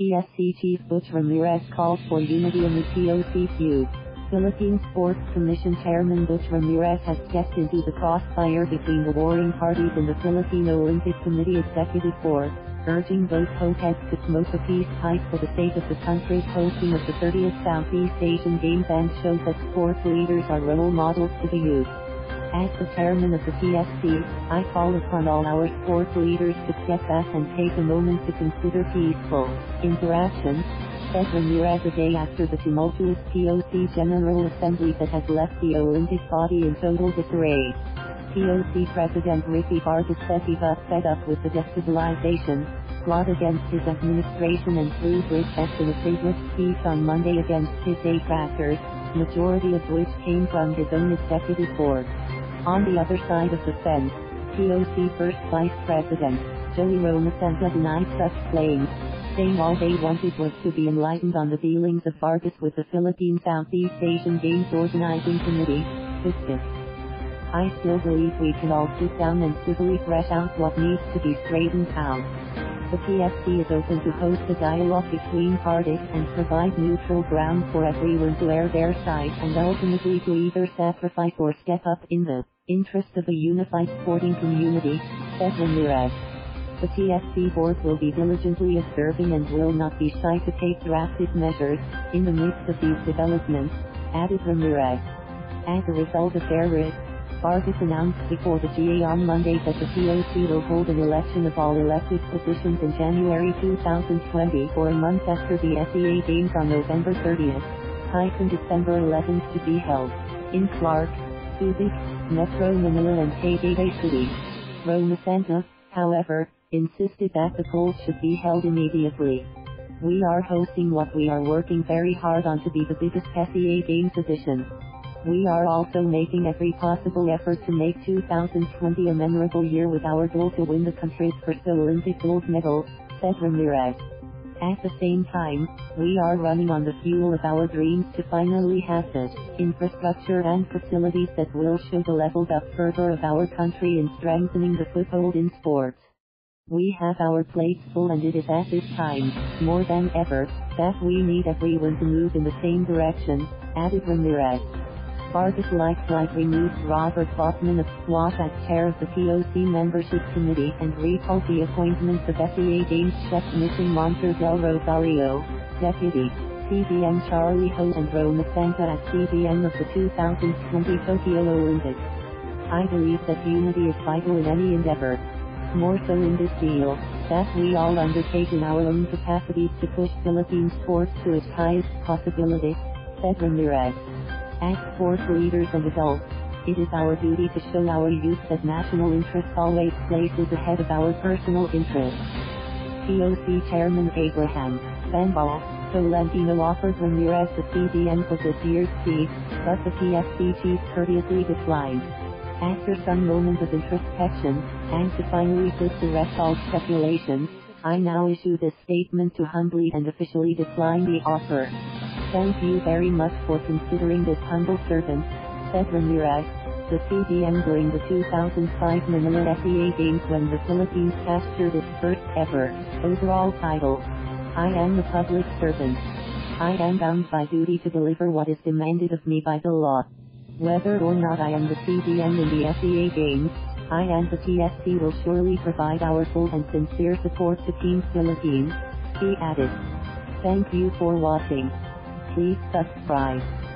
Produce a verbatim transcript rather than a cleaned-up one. T S C Chief Butch Ramirez calls for unity in the P O C Q. Philippine Sports Commission Chairman Butch Ramirez has stepped into the crossfire between the warring parties in the Philippine Olympic Committee Executive Board, urging both hotheads to smoke a peace pipe for the sake of the country's hosting of the thirtieth Southeast Asian Games and shows that sports leaders are role models to the youth. As the chairman of the T S C, I call upon all our sports leaders to step back and take a moment to consider peaceful interaction, said Ramirez a day after the tumultuous P O C General Assembly that has left the Olympic body in total disarray. P O C President Ricky Vargas said he got fed up with the destabilization, plot against his administration and threw brickbats in a favorite speech on Monday against his eight backers, majority of which came from his own executive board. On the other side of the fence, P O C First Vice President Joey Romasanta denied such claims, saying all they wanted was to be enlightened on the dealings of Vargas with the Philippine Southeast Asian Games Organizing Committee, Phisgoc. I still believe we can all sit down and civilly thresh out what needs to be straightened out. The T S C is open to host a dialogue between parties and provide neutral ground for everyone to air their side and ultimately to either sacrifice or step up in the interest of a unified sporting community, said Ramirez. The T S C board will be diligently observing and will not be shy to take drastic measures in the midst of these developments, added Ramirez. As a result of their risk, Vargas announced before the G A on Monday that the P O C will hold an election of all elected positions in January two thousand twenty or a month after the S E A Games on November thirtieth, second December eleventh to be held in Clark, Subic, Metro Manila and Tagaytay City. Romasanta, however, insisted that the polls should be held immediately. We are hosting what we are working very hard on to be the biggest S E A Games edition. We are also making every possible effort to make two thousand twenty a memorable year with our goal to win the country's first Olympic gold medal, said Ramirez. At the same time, we are running on the fuel of our dreams to finally have the infrastructure and facilities that will show the leveled up fervor of our country in strengthening the foothold in sports. We have our plates full and it is at this time, more than ever, that we need everyone to move in the same direction, added Ramirez. Vargas likewise removed Robert Botman of SWAT as chair of the P O C Membership Committee and recalled the appointments of S E A Games chef missing Montero Del Rosario, Deputy C D M Charlie Ho and Romasanta as C D M of the two thousand twenty Tokyo Olympics. I believe that unity is vital in any endeavor. More so in this deal, that we all undertake in our own capacities to push Philippine sports to its highest possibility, said Ramirez. As sports leaders and adults, it is our duty to show our youth that national interest always places ahead of our personal interests. P O C Chairman Abraham Bambal Tolentino offered Ramirez the C D M for this year's seat, but the T S C chief courteously declined. After some moments of introspection, and to finally put to rest all speculation, I now issue this statement to humbly and officially decline the offer. Thank you very much for considering this humble servant, said Ramirez, the C D M during the two thousand five Manila S E A Games when the Philippines captured its first ever overall title. I am a public servant. I am bound by duty to deliver what is demanded of me by the law. Whether or not I am the C D M in the S E A Games, I and the T S C will surely provide our full and sincere support to Team Philippines, he added. Thank you for watching. Please subscribe.